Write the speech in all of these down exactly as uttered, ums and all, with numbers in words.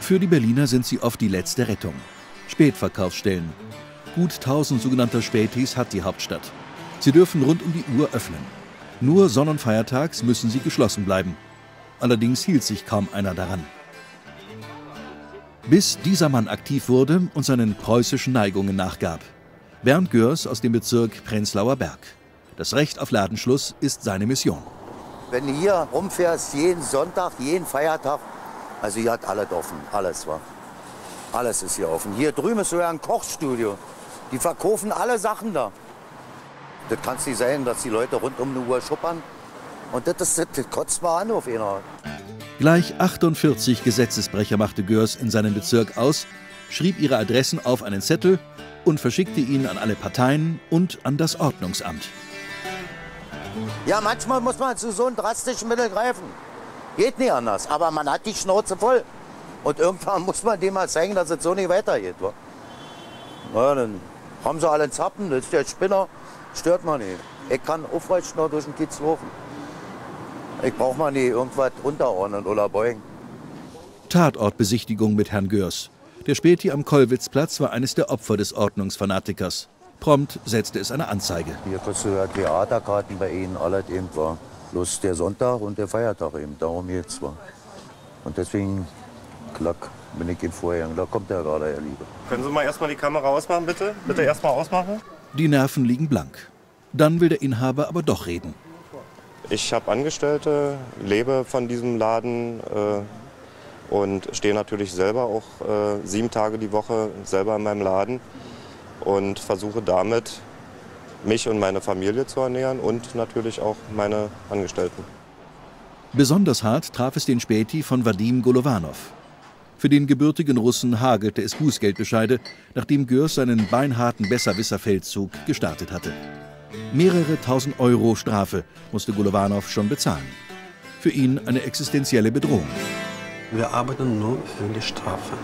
Für die Berliner sind sie oft die letzte Rettung. Spätverkaufsstellen. Gut tausend sogenannter Spätis hat die Hauptstadt. Sie dürfen rund um die Uhr öffnen. Nur sonn- und feiertags müssen sie geschlossen bleiben. Allerdings hielt sich kaum einer daran. Bis dieser Mann aktiv wurde und seinen preußischen Neigungen nachgab. Bernd Görs aus dem Bezirk Prenzlauer Berg. Das Recht auf Ladenschluss ist seine Mission. Wenn du hier rumfährst, jeden Sonntag, jeden Feiertag, also hier hat alles offen, alles war. Alles ist hier offen. Hier drüben ist sogar ein Kochstudio. Die verkaufen alle Sachen da. Das kann nicht sein, dass die Leute rund um die Uhr schuppern. Und das, das, das kotzt mal an auf einer. Gleich achtundvierzig Gesetzesbrecher machte Görs in seinem Bezirk aus, schrieb ihre Adressen auf einen Zettel und verschickte ihn an alle Parteien und an das Ordnungsamt. Ja, manchmal muss man zu so einem drastischen Mittel greifen. Geht nicht anders, aber man hat die Schnauze voll. Und irgendwann muss man dem mal zeigen, dass es so nicht weitergeht. Na, dann haben sie alle einen Zappen, das ist der Spinner, stört man nicht. Ich kann aufrecht nur durch den Kiez laufen. Ich brauche mal nicht irgendwas unterordnen oder beugen. Tatortbesichtigung mit Herrn Görs. Der Späti am Kollwitzplatz war eines der Opfer des Ordnungsfanatikers. Prompt setzte es eine Anzeige. Hier kriegst du ja Theaterkarten bei ihnen, alles eben war. Bloß der Sonntag und der Feiertag eben, darum jetzt war. Und deswegen, klack, bin ich im Vorhang. Da kommt er gerade, Herr Liebe. Können Sie mal erstmal die Kamera ausmachen, bitte? Bitte erstmal ausmachen. Die Nerven liegen blank. Dann will der Inhaber aber doch reden. Ich habe Angestellte, lebe von diesem Laden äh, und stehe natürlich selber auch äh, sieben Tage die Woche selber in meinem Laden und versuche damit, mich und meine Familie zu ernähren und natürlich auch meine Angestellten. Besonders hart traf es den Späti von Vadim Golovanov. Für den gebürtigen Russen hagelte es Bußgeldbescheide, nachdem Görs seinen beinharten Besserwisser-Feldzug gestartet hatte. Mehrere tausend Euro Strafe musste Golovanov schon bezahlen. Für ihn eine existenzielle Bedrohung. Wir arbeiten nur für die Strafe.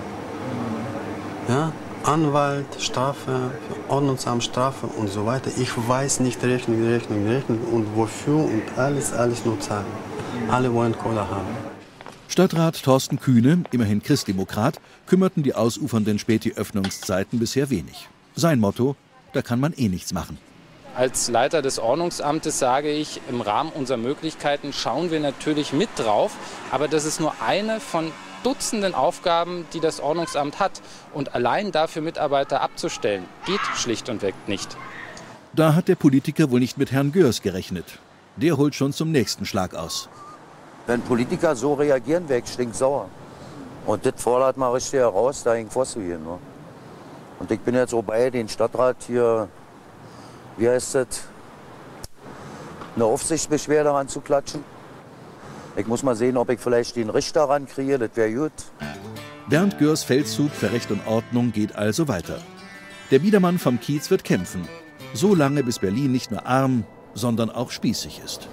Ja? Anwalt, Strafe, Ordnungsamt, Strafe und so weiter. Ich weiß nicht, rechnen, rechnen, rechnen und wofür und alles, alles nur zahlen. Alle wollen Kohle haben. Stadtrat Thorsten Kühne, immerhin Christdemokrat, kümmerten die ausufernden Späti-Öffnungszeiten bisher wenig. Sein Motto, da kann man eh nichts machen. Als Leiter des Ordnungsamtes sage ich, im Rahmen unserer Möglichkeiten schauen wir natürlich mit drauf, aber das ist nur eine von Dutzenden Aufgaben, die das Ordnungsamt hat. Und allein dafür Mitarbeiter abzustellen, geht schlicht und weg nicht. Da hat der Politiker wohl nicht mit Herrn Görs gerechnet. Der holt schon zum nächsten Schlag aus. Wenn Politiker so reagieren, wäre ich stinksauer. Und das fordert man richtig heraus, da hängt vorzugehen. Ne? Und ich bin jetzt auch bei den Stadtrat hier, wie heißt das, eine Aufsichtsbeschwerde ranzuklatschen. Ich muss mal sehen, ob ich vielleicht den Richter rankriege, das wäre gut. Bernd Görs Feldzug für Recht und Ordnung geht also weiter. Der Biedermann vom Kiez wird kämpfen, so lange bis Berlin nicht nur arm, sondern auch spießig ist.